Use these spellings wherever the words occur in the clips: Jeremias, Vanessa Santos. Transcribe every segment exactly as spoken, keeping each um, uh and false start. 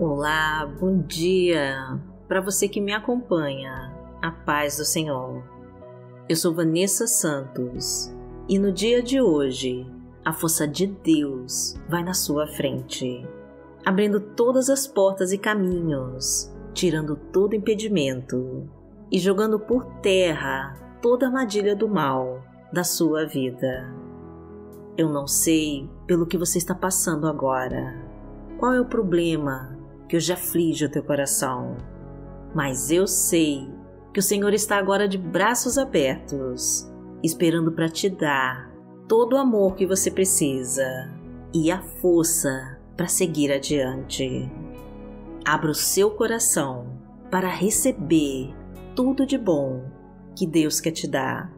Olá, bom dia para você que me acompanha, a paz do Senhor. Eu sou Vanessa Santos e no dia de hoje a força de Deus vai na sua frente, abrindo todas as portas e caminhos, tirando todo impedimento e jogando por terra toda armadilha do mal da sua vida. Eu não sei pelo que você está passando agora, qual é o problema que hoje aflige o teu coração, mas eu sei que o Senhor está agora de braços abertos, esperando para te dar todo o amor que você precisa e a força para seguir adiante. Abra o seu coração para receber tudo de bom que Deus quer te dar.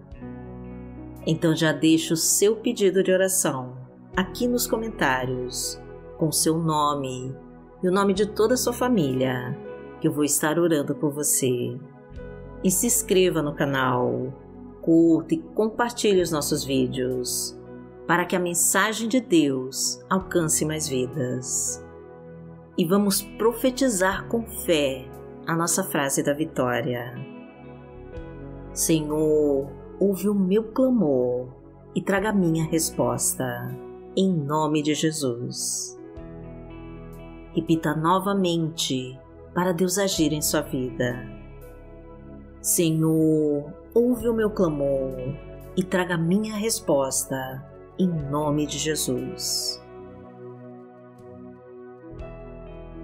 Então já deixa o seu pedido de oração aqui nos comentários, com seu nome e o nome de toda a sua família, que eu vou estar orando por você. E se inscreva no canal, curta e compartilhe os nossos vídeos, para que a mensagem de Deus alcance mais vidas. E vamos profetizar com fé a nossa frase da vitória. Senhor, ouve o meu clamor e traga a minha resposta, em nome de Jesus. Repita novamente para Deus agir em sua vida. Senhor, ouve o meu clamor e traga a minha resposta, em nome de Jesus.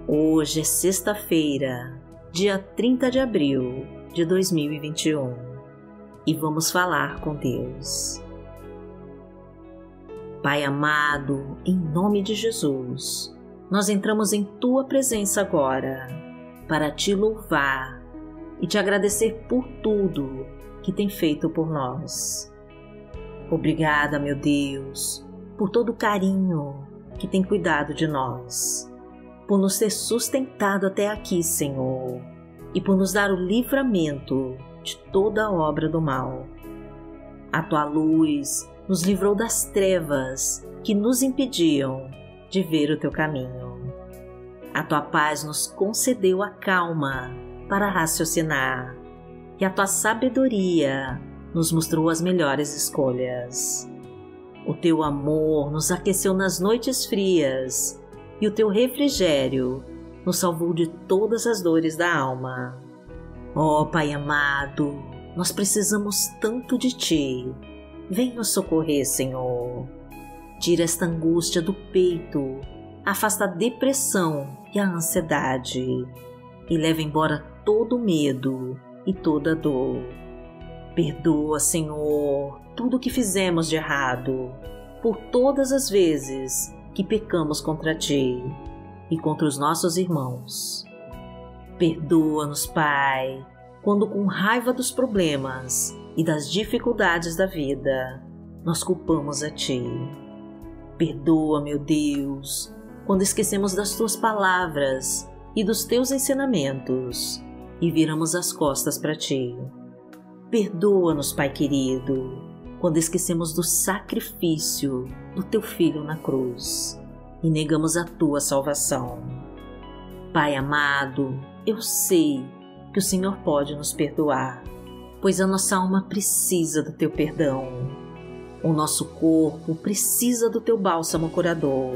Hoje é sexta-feira, dia trinta de abril de dois mil e vinte e um, e vamos falar com Deus. Pai amado, em nome de Jesus, nós entramos em Tua presença agora para Te louvar e Te agradecer por tudo que tem feito por nós. Obrigada, meu Deus, por todo o carinho que tem cuidado de nós, por nos ter sustentado até aqui, Senhor, e por nos dar o livramento de toda a obra do mal. A Tua luz nos livrou das trevas que nos impediam de ver o Teu caminho. A Tua paz nos concedeu a calma para raciocinar, e a Tua sabedoria nos mostrou as melhores escolhas. O Teu amor nos aqueceu nas noites frias, e o Teu refrigério nos salvou de todas as dores da alma. Ó, Pai amado, nós precisamos tanto de Ti. Vem nos socorrer, Senhor. Tira esta angústia do peito, afasta a depressão e a ansiedade, e leva embora todo o medo e toda a dor. Perdoa, Senhor, tudo o que fizemos de errado, por todas as vezes que pecamos contra Ti e contra os nossos irmãos. Perdoa-nos, Pai, quando com raiva dos problemas e das dificuldades da vida, nós culpamos a Ti. Perdoa, meu Deus, quando esquecemos das Tuas palavras e dos Teus ensinamentos e viramos as costas para Ti. Perdoa-nos, Pai querido, quando esquecemos do sacrifício do Teu Filho na cruz e negamos a Tua salvação. Pai amado, eu sei que o Senhor pode nos perdoar, pois a nossa alma precisa do Teu perdão. O nosso corpo precisa do Teu bálsamo curador.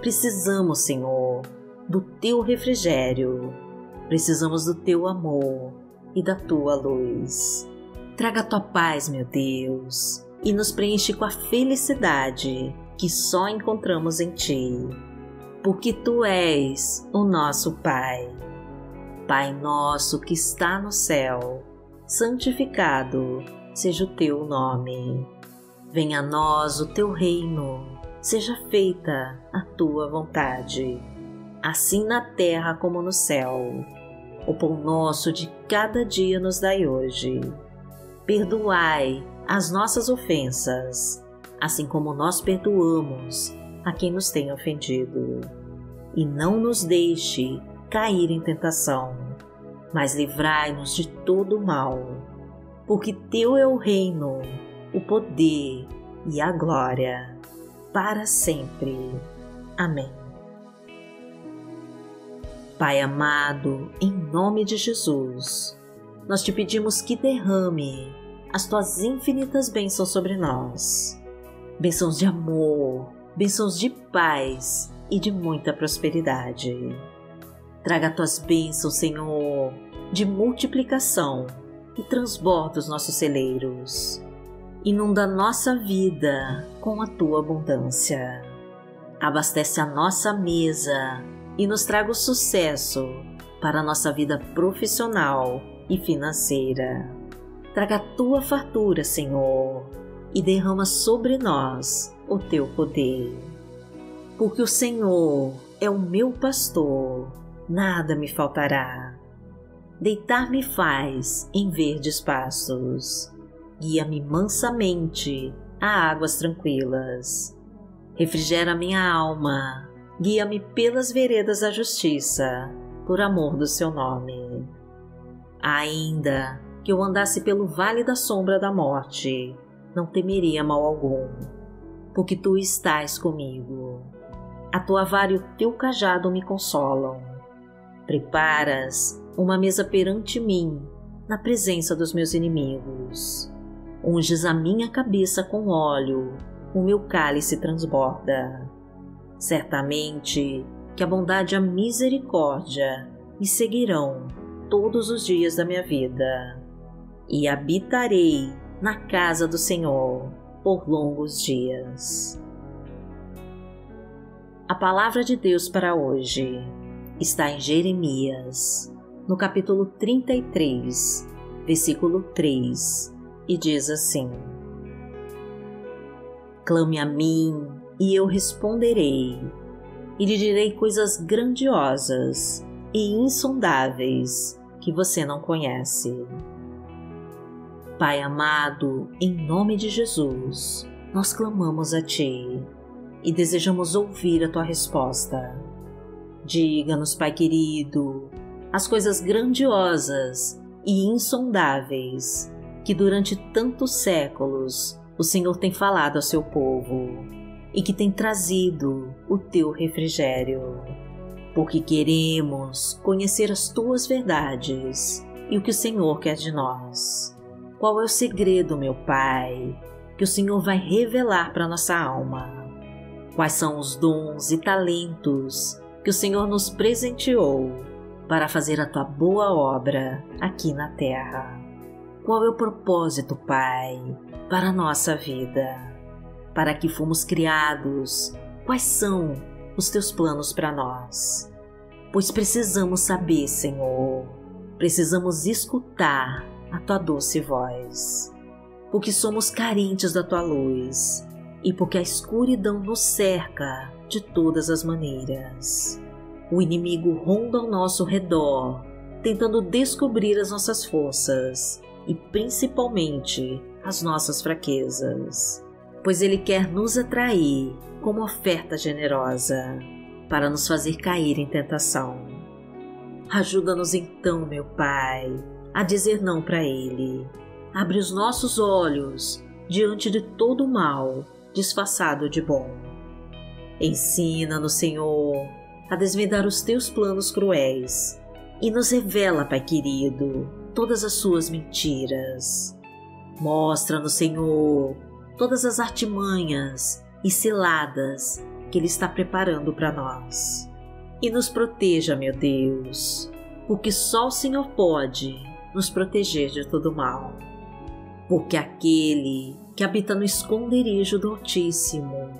Precisamos, Senhor, do Teu refrigério. Precisamos do Teu amor e da Tua luz. Traga a Tua paz, meu Deus, e nos preenche com a felicidade que só encontramos em Ti, porque Tu és o nosso Pai. Pai nosso que está no céu, santificado seja o Teu nome. Venha a nós o Teu reino, seja feita a Tua vontade, assim na terra como no céu. O pão nosso de cada dia nos dai hoje. Perdoai as nossas ofensas, assim como nós perdoamos a quem nos tem ofendido. E não nos deixe cair em tentação, mas livrai-nos de todo o mal, porque Teu é o reino, o poder e a glória, para sempre. Amém. Pai amado, em nome de Jesus, nós te pedimos que derrame as tuas infinitas bênçãos sobre nós. Bênçãos de amor, bênçãos de paz e de muita prosperidade. Traga tuas bênçãos, Senhor, de multiplicação e transborda os nossos celeiros. Inunda nossa vida com a tua abundância. Abastece a nossa mesa e nos traga o sucesso para a nossa vida profissional e financeira. Traga a tua fartura, Senhor, e derrama sobre nós o teu poder. Porque o Senhor é o meu pastor, nada me faltará. Deitar-me faz em verdes pastos. Guia-me mansamente a águas tranquilas. Refrigera minha alma. Guia-me pelas veredas da justiça, por amor do seu nome. Ainda que eu andasse pelo vale da sombra da morte, não temeria mal algum, porque tu estás comigo. A tua vara e o teu cajado me consolam. Preparas uma mesa perante mim, na presença dos meus inimigos. Unges a minha cabeça com óleo, o meu cálice transborda. Certamente que a bondade e a misericórdia me seguirão todos os dias da minha vida, e habitarei na casa do Senhor por longos dias. A palavra de Deus para hoje está em Jeremias, no capítulo trinta e três, versículo três, e diz assim: Clame a mim, e eu responderei, e lhe direi coisas grandiosas e insondáveis que você não conhece. Pai amado, em nome de Jesus, nós clamamos a Ti e desejamos ouvir a Tua resposta. Diga-nos, Pai querido, as coisas grandiosas e insondáveis que durante tantos séculos o Senhor tem falado ao seu povo e que tem trazido o teu refrigério, porque queremos conhecer as tuas verdades e o que o Senhor quer de nós. Qual é o segredo, meu Pai, que o Senhor vai revelar para nossa alma? Quais são os dons e talentos que o Senhor nos presenteou para fazer a tua boa obra aqui na terra? Qual é o propósito, Pai, para a nossa vida? Para que fomos criados? Quais são os teus planos para nós? Pois precisamos saber, Senhor, precisamos escutar a tua doce voz, porque somos carentes da tua luz e porque a escuridão nos cerca de todas as maneiras. O inimigo ronda ao nosso redor, tentando descobrir as nossas forças e principalmente as nossas fraquezas, pois ele quer nos atrair como oferta generosa para nos fazer cair em tentação. Ajuda-nos então, meu Pai, a dizer não para ele. Abre os nossos olhos diante de todo o mal disfarçado de bom. Ensina-nos, Senhor, a desvendar os teus planos cruéis e nos revela, Pai querido, todas as suas mentiras. Mostra-nos, Senhor, todas as artimanhas e ciladas que Ele está preparando para nós. E nos proteja, meu Deus, porque só o Senhor pode nos proteger de todo mal. Porque aquele que habita no esconderijo do Altíssimo,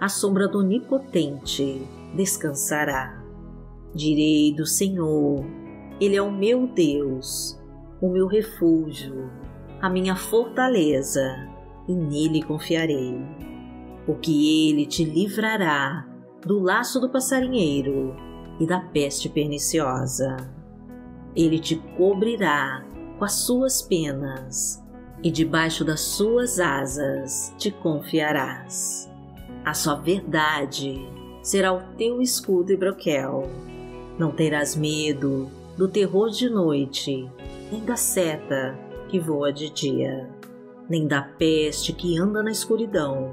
à sombra do Onipotente, descansará. Direi do Senhor: Ele é o meu Deus, o meu refúgio, a minha fortaleza, e nele confiarei, porque ele te livrará do laço do passarinheiro e da peste perniciosa. Ele te cobrirá com as suas penas, e debaixo das suas asas te confiarás. A sua verdade será o teu escudo e broquel. Não terás medo do terror de noite, nem da seta que voa de dia, nem da peste que anda na escuridão,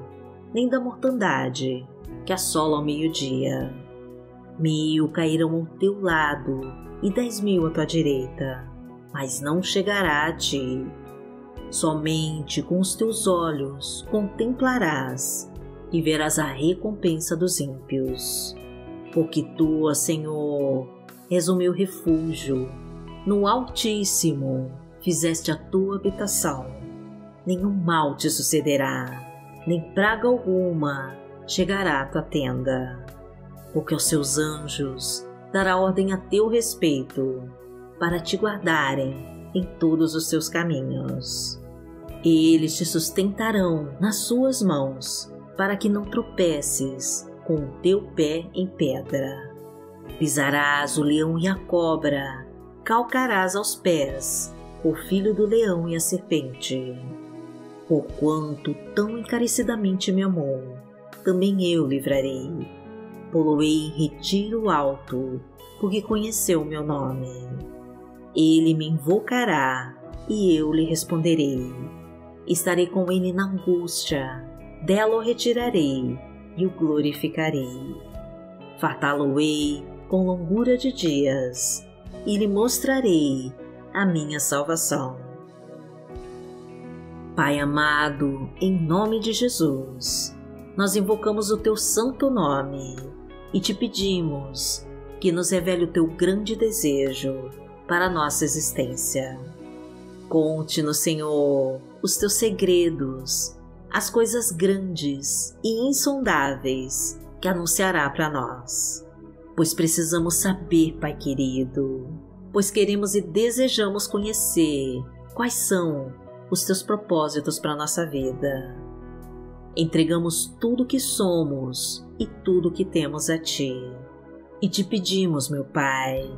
nem da mortandade que assola ao meio-dia. Mil cairão ao teu lado e dez mil à tua direita, mas não chegará a ti. Somente com os teus olhos contemplarás e verás a recompensa dos ímpios. Porque tu, ó Senhor, és o meu refúgio. No Altíssimo fizeste a tua habitação. Nenhum mal te sucederá, nem praga alguma chegará à tua tenda. Porque aos seus anjos dará ordem a teu respeito, para te guardarem em todos os seus caminhos. Eles te sustentarão nas suas mãos, para que não tropeces com o teu pé em pedra. Pisarás o leão e a cobra, calcarás aos pés o filho do leão e a serpente. Porquanto tão encarecidamente me amou, também eu livrarei. Poloei em retiro alto, porque conheceu meu nome. Ele me invocará e eu lhe responderei. Estarei com ele na angústia, dela o retirarei e o glorificarei. Fartá-lo-ei com longura de dias e lhe mostrarei a minha salvação. Pai amado, em nome de Jesus, nós invocamos o teu santo nome e te pedimos que nos revele o teu grande desejo para a nossa existência. Conte-nos, Senhor, os teus segredos, as coisas grandes e insondáveis que anunciará para nós. Pois precisamos saber, Pai querido, pois queremos e desejamos conhecer quais são os teus propósitos para a nossa vida. Entregamos tudo o que somos e tudo o que temos a Ti. E te pedimos, meu Pai,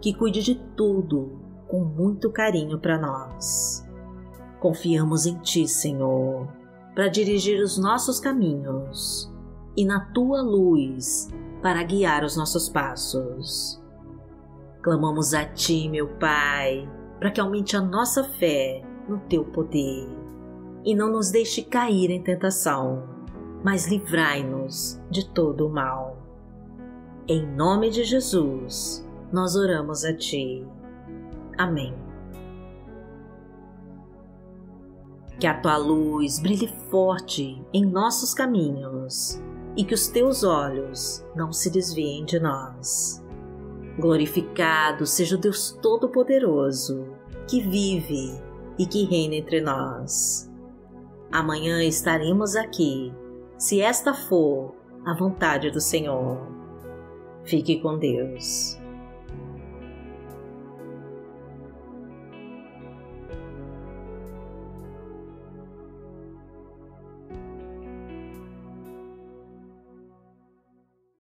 que cuide de tudo com muito carinho para nós. Confiamos em Ti, Senhor, para dirigir os nossos caminhos e na Tua luz para guiar os nossos passos. Clamamos a Ti, meu Pai, para que aumente a nossa fé no Teu poder e não nos deixe cair em tentação, mas livrai-nos de todo o mal. Em nome de Jesus, nós oramos a Ti. Amém. Que a Tua luz brilhe forte em nossos caminhos e que os Teus olhos não se desviem de nós. Glorificado seja o Deus Todo-Poderoso, que vive e que reina entre nós. Amanhã estaremos aqui, se esta for a vontade do Senhor. Fique com Deus.